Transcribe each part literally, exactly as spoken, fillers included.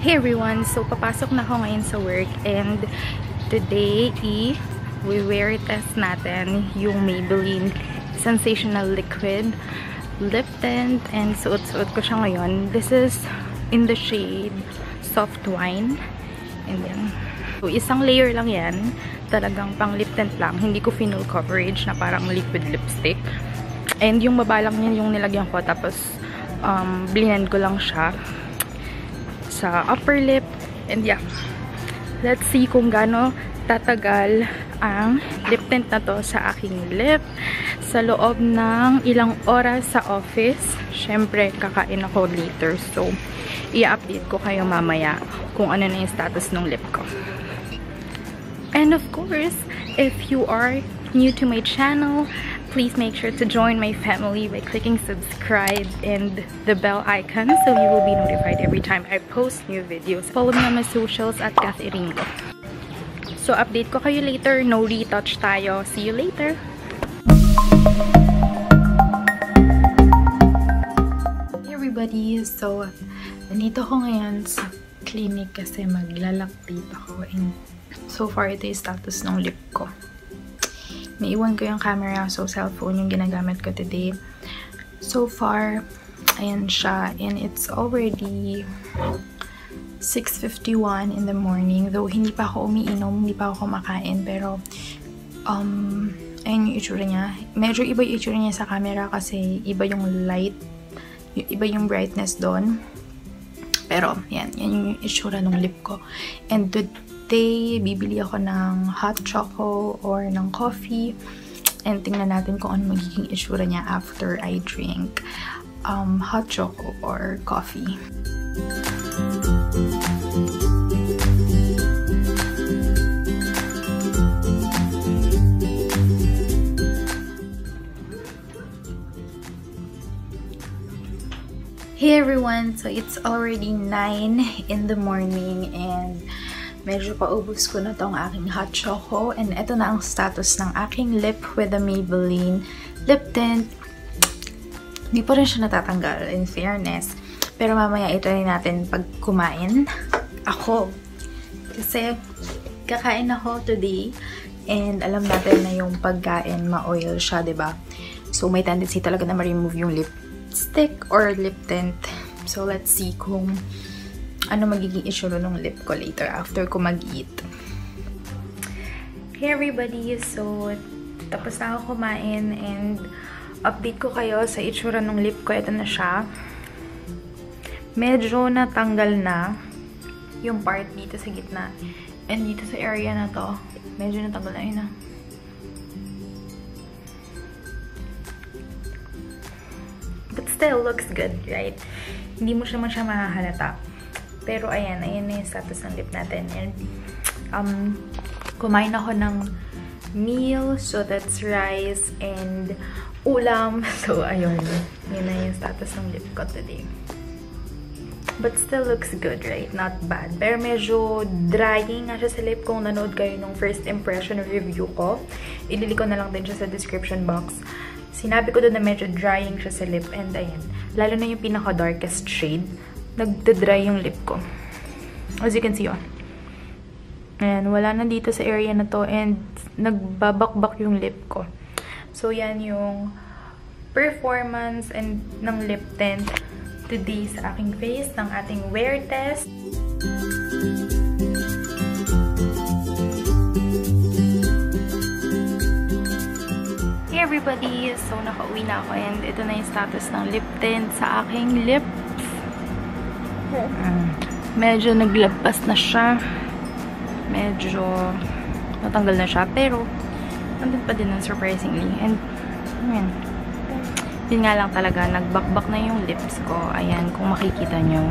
Hey everyone! So, papasok na ako ngayon sa work and today, i we-wear test natin yung Maybelline Sensational Liquid Lip Tint and suot-suot ko siya ngayon. This is in the shade Soft Wine and then, so isang layer lang yan. Talagang pang lip tint lang. Hindi ko final coverage na parang liquid lipstick. And yung babalang niya yung nilagyan ko tapos um, blend ko lang siya sa upper lip. And yeah, let's see kung gaano tatagal ang lip tint na to sa aking lip sa loob ng ilang oras sa office. Syempre kakain ako later, so i-update ko kayo mamaya kung ano na yung status ng lip ko. And of course, if you are new to my channel, please make sure to join my family by clicking subscribe and the bell icon so you will be notified every time I post new videos. Follow me on my socials at Kathiringo. So update ko kayo later. No retouch tayo. See you later! Hey everybody! So, nandito ko ngayon sa clinic kasi maglalakbit ako and so far ito yung status ng lip ko. Naiwan ko yung camera, so cellphone yung ginagamit ko today. So far, ayan siya. And it's already six fifty-one in the morning. Though, hindi pa ako umiinom, hindi pa ako kumakain. Pero, um, ayan yung itsura niya. Medyo iba yung itsura niya sa camera kasi iba yung light, iba yung brightness doon. Pero, yan. Yan yung itsura ng lip ko. And today, Today, bibili ako ng hot chocolate or ng coffee and tingnan natin kung ano magiging itsura niya after I drink um, hot chocolate or coffee. Hey everyone! So it's already nine in the morning and medyo paubos ko na tong aking hot choco and ito na ang status ng aking lip with the Maybelline lip tint. Hindi pa rin siya natatanggal in fairness. Pero mamaya ito rin natin pag kumain. Ako. Kasi kakain ako today and alam natin na yung pagkain ma-oil siya, diba? So may tendency talaga na ma-remove yung lipstick or lip tint. So let's see kung ano magiging issue ng lip ko later after ko mag-eat. Hey everybody! So, tapos na ako kumain and update ko kayo sa itsura ng lip ko. Ito na siya. Medyo natanggal na yung part dito sa gitna. And dito sa area na to, medyo natanggal na yun. But still looks good, right? Hindi mo siya man siya mahahalata. Pero ayan, ayan na yung status ng lip natin. And, um, kumain ako ng meal. So, that's rice and ulam. So, ayun. Yun na yung status ng lip ko today. But still looks good, right? Not bad. Pero medyo drying nga siya sa lip. Kung nanood kayo ng first impression review ko, ilili ko na lang din siya sa description box. Sinabi ko doon na medyo drying siya sa lip. And ayan, lalo na yung pinaka-darkest shade, nagda-dry yung lip ko. As you can see, oh. Ayan, wala na dito sa area na to and nagbabakbak yung lip ko. So, yan yung performance and ng lip tint today sa aking face, ng ating wear test. Hey everybody! So, nakauwi na ako and ito na yung status ng lip tint sa aking lip. Mm. Medyo naglabas na siya. Medyo natanggal na siya. Pero, nandun pa din, surprisingly. And, yun. Yun nga lang talaga, nagbakbak na yung lips ko. Ayan, kung makikita nyo.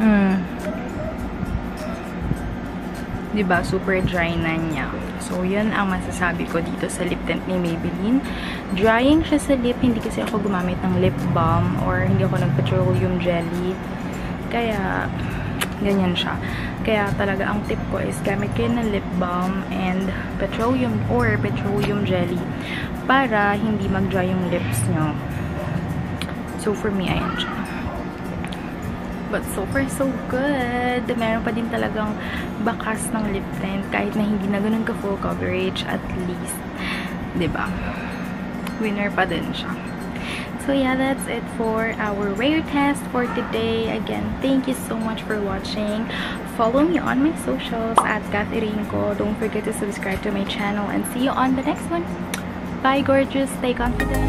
Mm. Diba, super dry na niya. So, yun ang masasabi ko dito sa lip tint ni Maybelline. Drying siya sa lip. Hindi kasi ako gumamit ng lip balm or hindi ako nag-petroleum jelly. Kaya, ganyan siya. Kaya talaga ang tip ko is gamit kayo ng lip balm and petroleum or petroleum jelly para hindi mag-dry yung lips nyo. So, for me, ayan siya. But so far, so good. Meron pa din talagang bakas ng lip tint kahit na hindi na ganun ka full coverage, at least. Diba? Winner pa din siya. So yeah, that's it for our wear test for today. Again, thank you so much for watching. Follow me on my socials at Kathiringo. Don't forget to subscribe to my channel and see you on the next one. Bye, gorgeous. Stay confident.